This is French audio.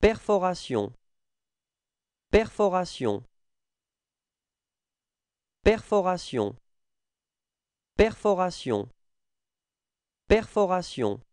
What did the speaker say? Perforation, perforation, perforation, perforation, perforation.